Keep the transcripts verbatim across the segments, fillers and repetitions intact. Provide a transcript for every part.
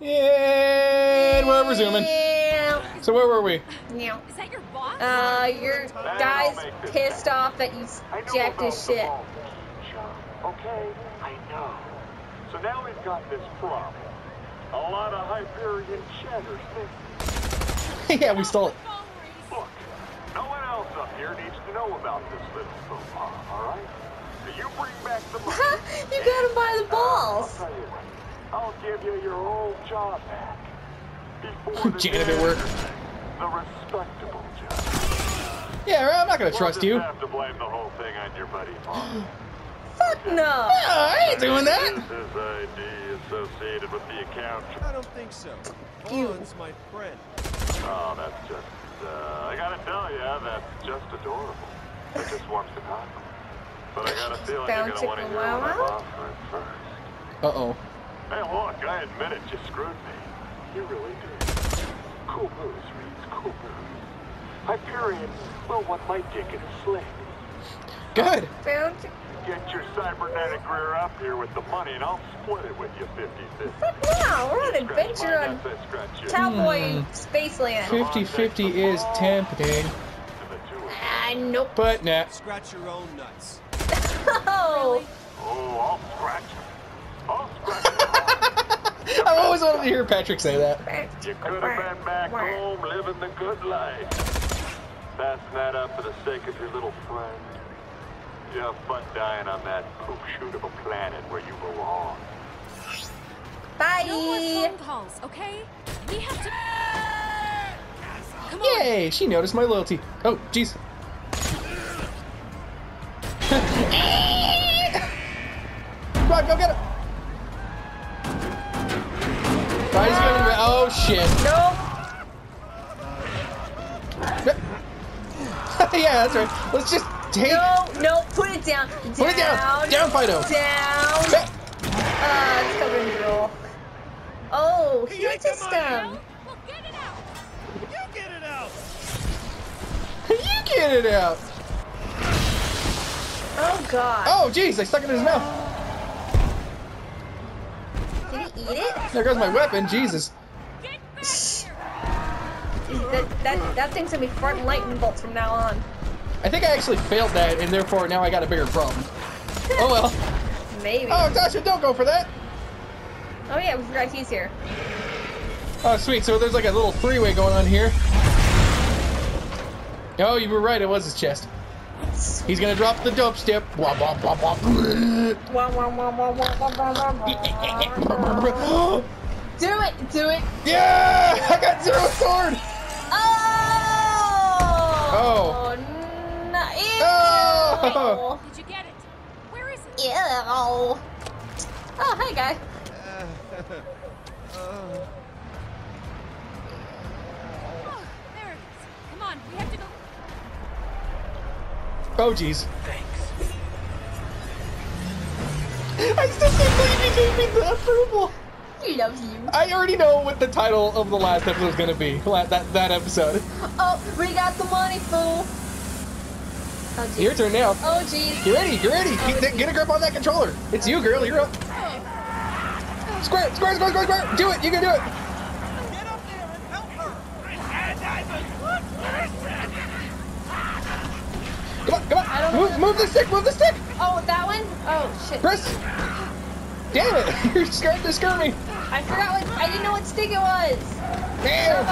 And we're resuming. So where were we? Yeah. Is that your boss? Uh, your guy's pissed off that you jacked his shit. Okay, I know. So now we've got this problem. A lot of Hyperion chatters think. Yeah, we stole it. Look, no one else up here needs to know about this little faux pas, alright? So you bring back the money. You got him by the balls. Uh, I'll, you, I'll give you your old job back. Before the janitor work. The respectable job. Yeah, I'm not gonna we'll trust just you. Have to blame the whole thing on your buddy Bob. Fuck no! No, I ain't doing that! His I D associated with the account. I don't think so. Owen's my friend. Oh, that's just, uh, I gotta tell ya, that's just adorable. It just warms the coffin. But I got a feeling you're gonna want to hear what my boss heard first. Uh-oh. Hey, look, I admit it, you screwed me. You really did. Cool moves, Reeds, cool moves. Hyperion, well, what my dick in a sling. Good. Found Get your cybernetic rear up here with the money and I'll split it with you fifty fifty. Fuck no, we're on an adventure on Cowboy mm. Spaceland. fifty fifty is tempting. Ah, uh, nope. But nah. Scratch your own nuts. Oh. Oh, I'll scratch them. I'll scratch them. I've always wanted to hear Patrick say that. You could have been back home living the good life. Fasten that up for the sake of your little friend. You have fun dying on that poop shoot of a planet where you belong. Bye. No more phone calls, okay? We have to. Come on. Yay! She noticed my loyalty. Oh, jeez. Rod, go get him. Rod's going to. Oh shit! Nope. Yeah, that's right. Let's just. Take. No, no, put it down. down. Put it down. Down, Fido. Down. Ah, uh, it's covered in drool. Oh, he hit his stem. Well, get it out. You get it out. You get it out. Oh, God. Oh, jeez, I stuck it in his mouth. Did he eat it? There goes my weapon, Jesus. Get back here. That, that, that thing's going to be farting lightning bolts from now on. I think I actually failed that, and therefore now I got a bigger problem. Oh well. Maybe. Oh, Tasha, don't go for that! Oh yeah, we forgot he's here. Oh sweet, so there's like a little three-way going on here. Oh, you were right, it was his chest. He's gonna drop the dope step. Do it! Do it! Yeah! I got zero sword! Oh! Oh, no. Oh. Did you get it? Where is it? Ew. Oh, hi, guy. Oh, there it is. Come on, we have to go. Oh, jeez. Thanks. I still can't believe you gave me the approval. He loves you. I already know what the title of the last episode is going to be. That, that episode. Oh, we got the money, fool. Oh, your turn now. Oh, jeez. Get ready, get ready. Oh, get, get a grip on that controller. It's you, girl. You're up. Square, square, square, square, square. Do it. You can do it. Get up there and help her. Come on, come on. I don't move, move the stick, move the stick. Oh, that one? Oh, shit. Press. Damn it. You're scared to scare me. I forgot what, I didn't know what stick it was. Damn.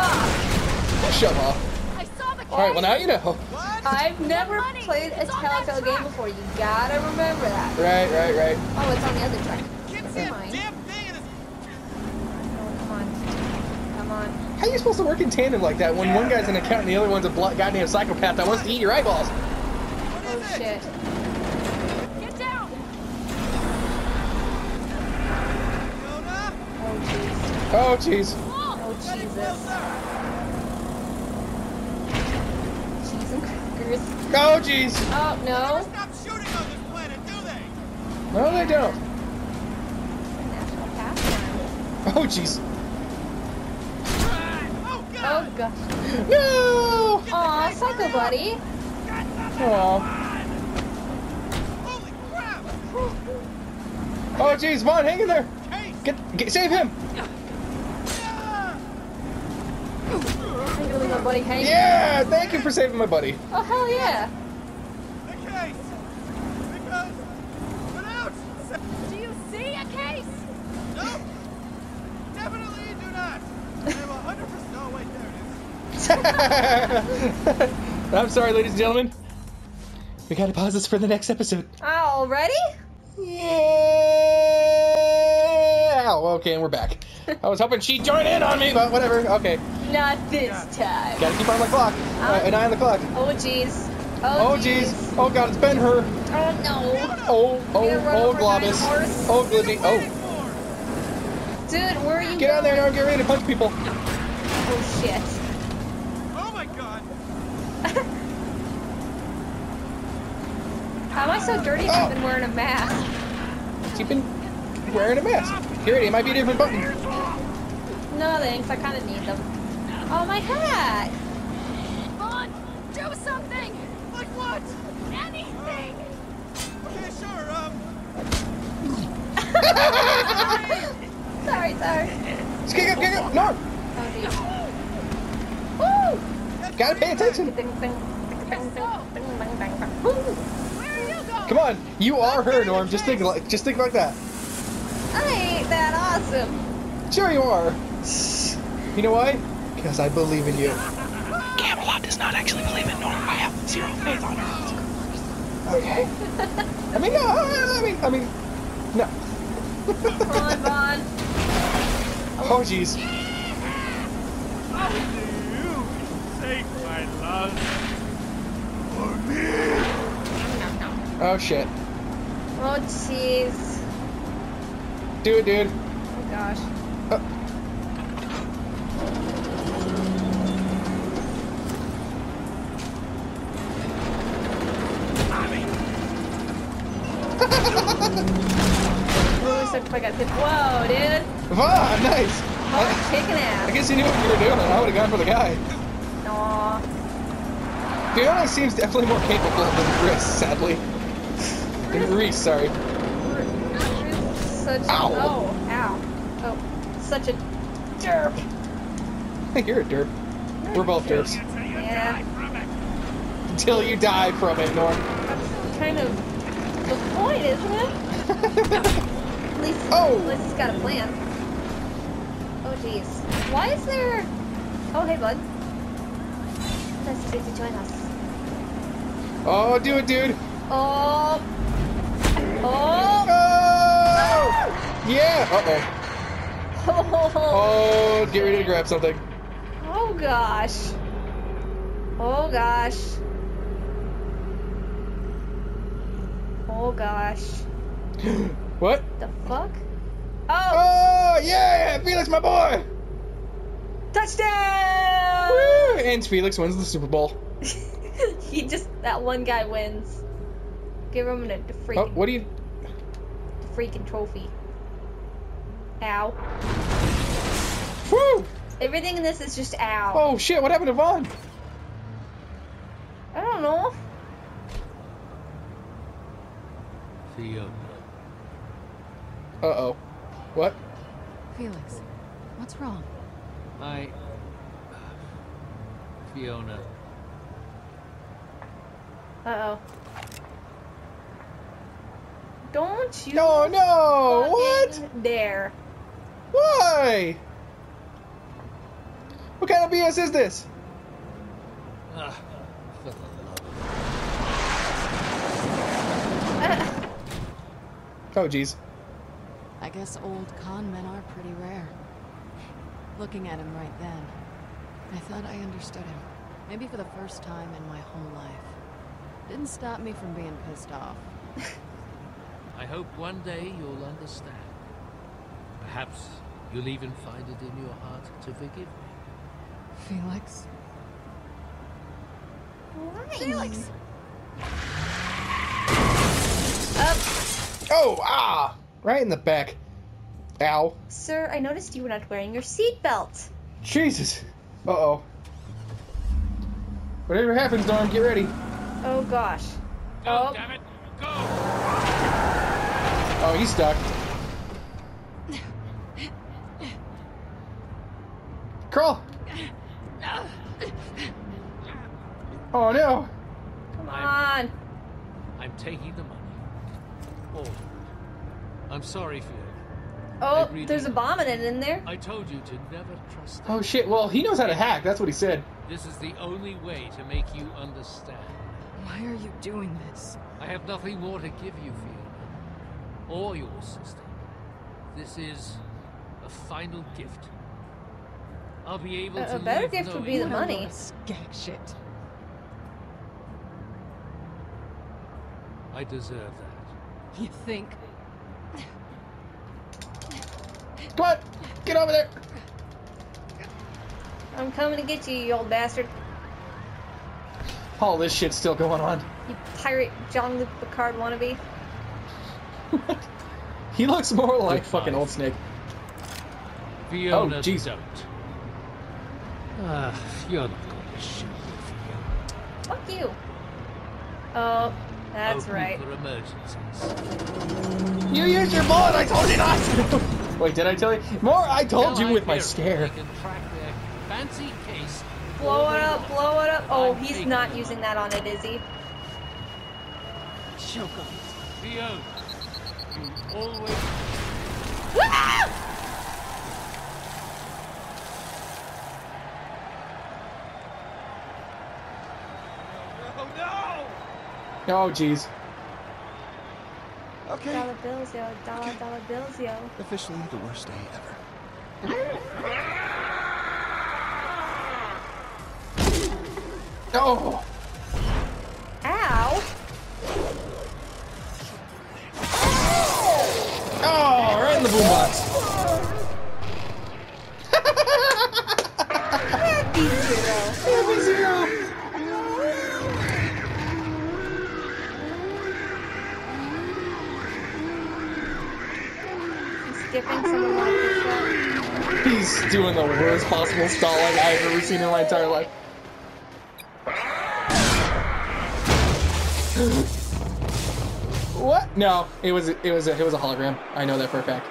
Shove off. Shove off. Alright, well now you know. What? I've never played a Telltale game before. You gotta remember that. Right, right, right. Oh, it's on the other track. Never mind. Oh, come on. Come on. How are you supposed to work in tandem like that when one guy's an accountant and the other one's a goddamn psychopath that wants to eat your eyeballs? Oh, shit. Get down! Oh, jeez. Oh, jeez. Oh, Jesus. Oh jeez! Oh no! They never stop shooting on this planet, do they? No, they don't. Oh jeez! Oh god! Oh gosh! No! Aw, psycho buddy! Aw! Holy crap! Oh jeez, Vaughn, hang in there! Get, get, save him! buddy came. Yeah, thank you for saving my buddy. Oh, hell yeah. The case. Because without... Do you see a case? No. Definitely do not. I have one hundred percent... No, wait, there it is. I'm sorry, ladies and gentlemen. We gotta pause this for the next episode. Already? Yeah. Oh, okay, and we're back. I was hoping she'd join in on me, but whatever. Okay. Not this time. Gotta keep on the clock. Um, uh, an eye on the clock. Oh jeez. Oh jeez. Oh, oh god, it's been her. Oh no. Oh oh oh Globus. Oh Glibby. Oh. Dude, where are you? Get out there now. Get ready to punch people. Oh shit. Oh my god. How am I so dirty if oh. I've been wearing a mask? You've been wearing a mask. Here, it might be a different button. No thanks, I kind of need them. Oh my hat! Vaughn, do something! Like what? Anything! Uh, okay, sure, um... sorry, sorry. Just kick up, kick up! No! Oh, woo! Gotta pay attention! Come on, you are her, Norm. Just think, like, just think like that. I ain't that awesome. Sure you are. You know why? Because I believe in you. Camelot does not actually believe in Norm. I have zero faith on her. Okay. I mean, no. I mean, I mean, no. Come on, Vaughn. Oh, jeez. How do you take my love for me? Oh shit. Oh jeez. Do it, dude. Oh gosh. Oh. I mean. Really so quick I said, whoa, dude. Wow, nice. Oh, kicking ass. I guess you knew what you were doing. I would have gone for the guy. Aww. Fiona seems definitely more capable than Chris, sadly. Reese, sorry. Such ow. Oh, ow. Oh, such a derp. You're a derp. We're both derps. Yeah. Until you die from it, Norm. That's kind of the point, isn't it? At least, oh. At least it's got a plan. Oh, jeez. Why is there... Oh, hey, bud. Nice to join us. Oh, do it, dude. Oh. Oh! Oh! Yeah! Uh-oh. Oh, oh, get ready to grab something. Oh, gosh. Oh, gosh. Oh, gosh. What? The fuck? Oh! Oh, yeah! Felix, my boy! Touchdown! Woo! And Felix wins the Super Bowl. He just, that one guy wins. Give him a freaking... Oh, what do you... freaking trophy. Ow. Woo! Everything in this is just ow. Oh shit, what happened to Vaughn? I don't know. Theo. Uh-oh. What? Felix, what's wrong? I... Fiona. Uh-oh. Don't you? No, no. What? There. Why? What kind of B S is this? Uh, oh, jeez. I guess old con men are pretty rare. Looking at him right then, I thought I understood him. Maybe for the first time in my whole life. Didn't stop me from being pissed off. I hope one day you'll understand. Perhaps you'll even find it in your heart to forgive me. Felix? Why? Felix! Up! Oh, ah! Right in the back. Ow. Sir, I noticed you were not wearing your seatbelt. Jesus. Uh-oh. Whatever happens, Norm, get ready. Oh, gosh. Oh, oh. Damn it. Go! Oh, he's stuck. Crawl! Oh no! Come on! I'm taking the money. Oh, I'm sorry for you. Oh, really there's a bomb in it in there. I told you to never trust them. Oh shit, well, he knows how to hack. That's what he said. This is the only way to make you understand. Why are you doing this? I have nothing more to give you, Fiona, or your sister. This is a final gift. I'll be able uh, to. A better gift would be the money. Skag shit. I deserve that. You think? Come on! Get over there! I'm coming to get you, you old bastard. All this shit's still going on. You pirate Jean-Luc Picard wannabe. He looks more like fucking old Snake. Fiona, oh, geez. Don't. Uh, you're not going to shoot me, Fiona. Fuck you. Oh, that's Open right. For emergencies. You used your bullet, I told you not to! Wait, did I tell you? More, I told Tell you with my scare. We can track their fancy case. Blow it up, blow it up. Oh, he's not using that on it, is he? Choke on it. Fiona, you always... Ah! Oh, no! Oh, jeez. Okay. Dollar bills, yo. Dollar, okay. dollar bills, yo. Officially the worst day ever. Oh! Ow! Oh! Right in the boombox. Happy zero. Happy zero. He's doing the worst possible stalling I've ever seen in my entire life. What? No, it was it was a, it was a hologram. I know that for a fact.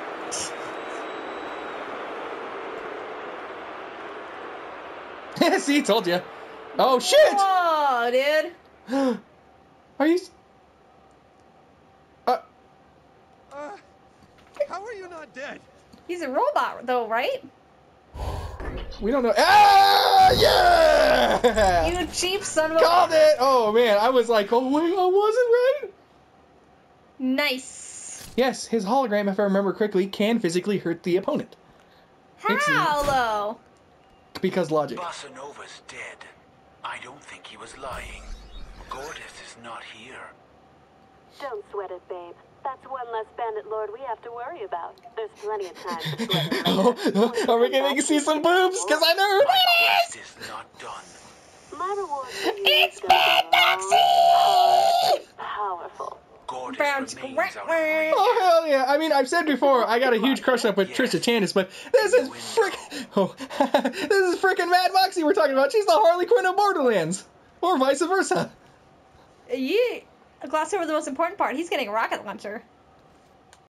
See, told you. Oh shit! Oh, dude. Are you? Uh. Uh. How are you not dead? He's a robot, though, right? We don't know. Ah, yeah! You cheap son of a... Called it! Oh, man, I was like, oh, wait, I wasn't right? Nice. Yes, his hologram, if I remember correctly, can physically hurt the opponent. How, though? Because logic. Bossa Nova's dead. I don't think he was lying. Gordas is not here. Don't sweat it, babe. That's one less bandit lord we have to worry about. There's plenty of time to sweat it. Oh, are we gonna see some boobs? Because I know who it is! It's Mad Moxxi! Powerful. Gordas remains our friend. Oh, hell yeah. I mean, I've said before, I got a huge crush up with yes. Trisha Chandas, but this is frickin'... Oh, this is frickin' Mad Moxxi we're talking about. She's the Harley Quinn of Borderlands. Or vice versa. Yeah. Gloss over the most important part. He's getting a rocket launcher.